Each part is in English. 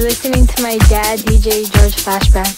You're listening to my dad, DJ Georges Flashback.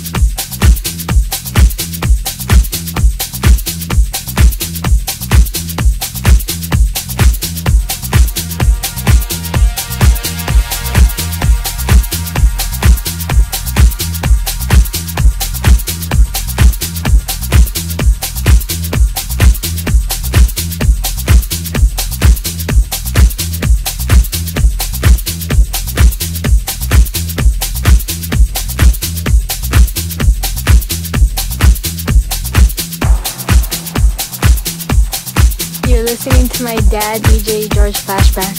Listening to my dad, DJ Georges Flashback.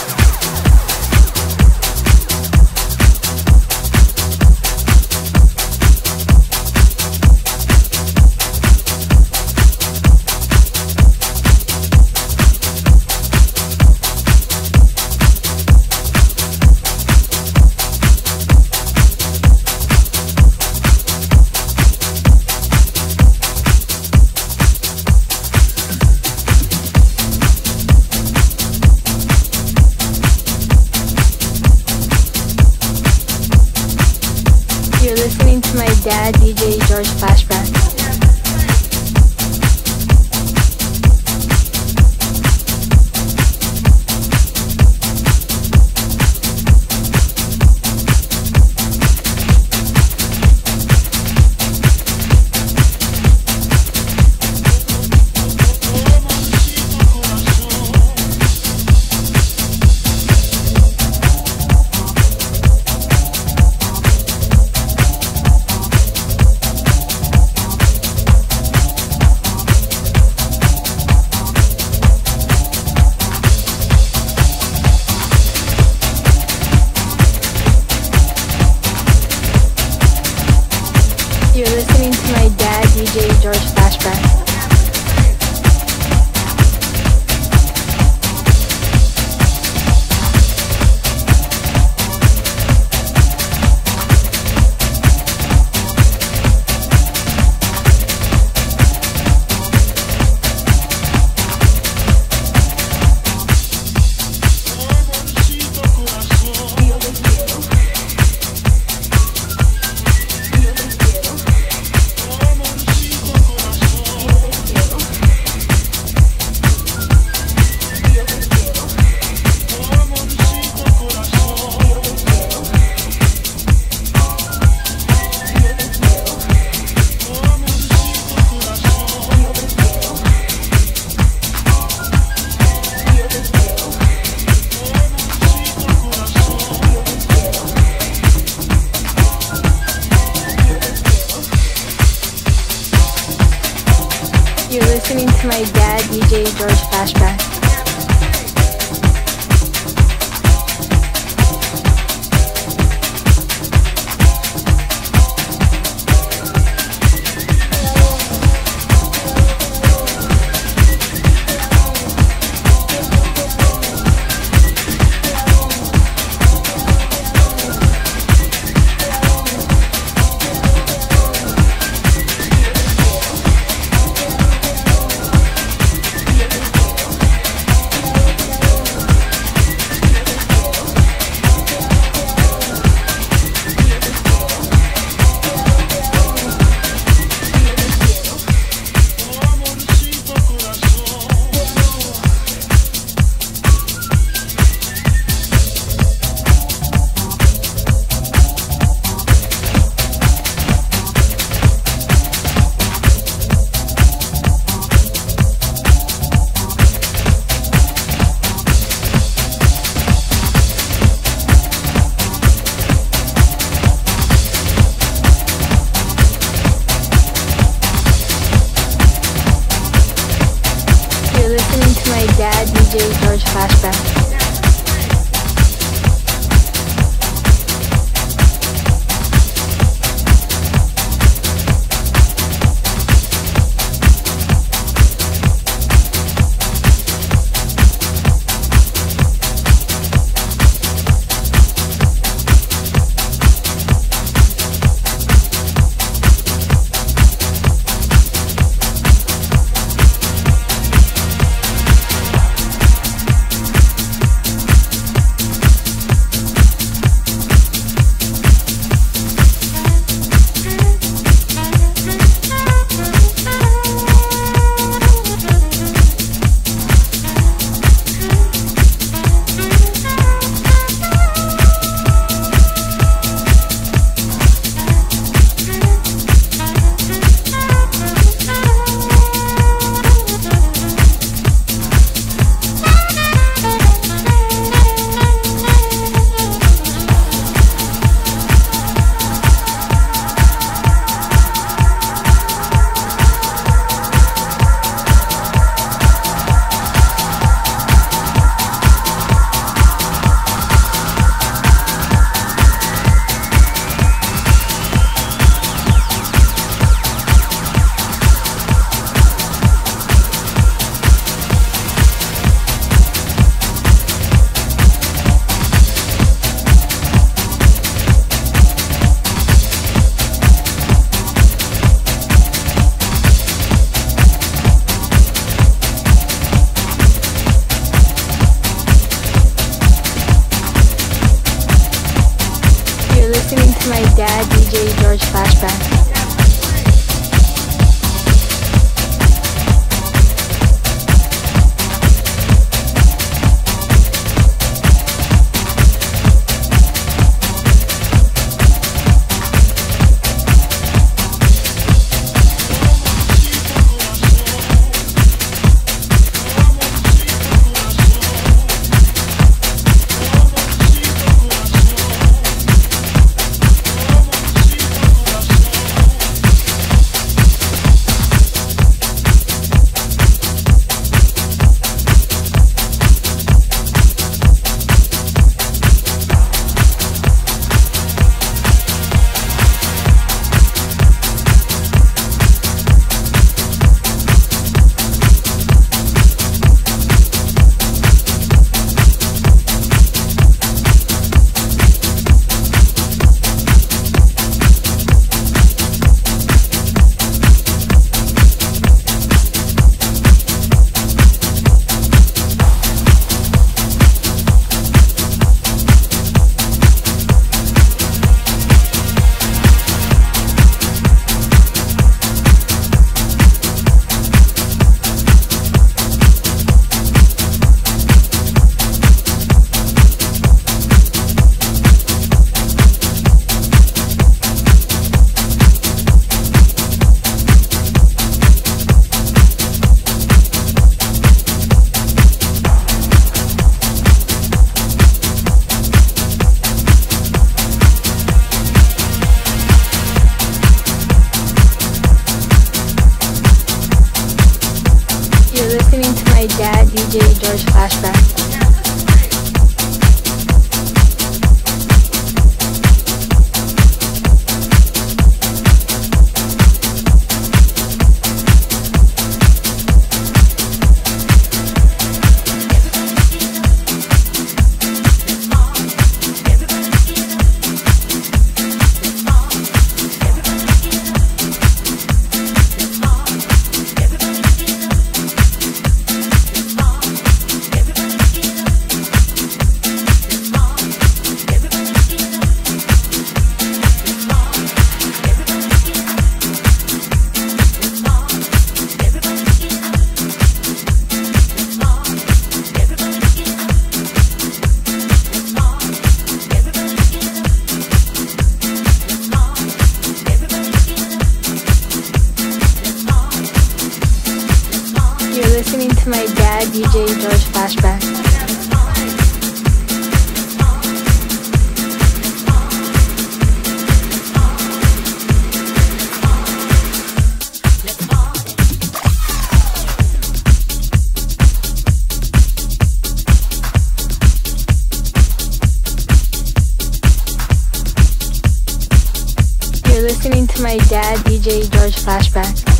You're listening to my dad, DJ Georges Flashback. by DJ Georges Flashback. Listening to my dad, DJ Georges Flashback. Listening to my dad, DJ Georges Flashback. Listening to my dad, DJ Georges Flashback. listening to my dad, DJ Georges Flashback.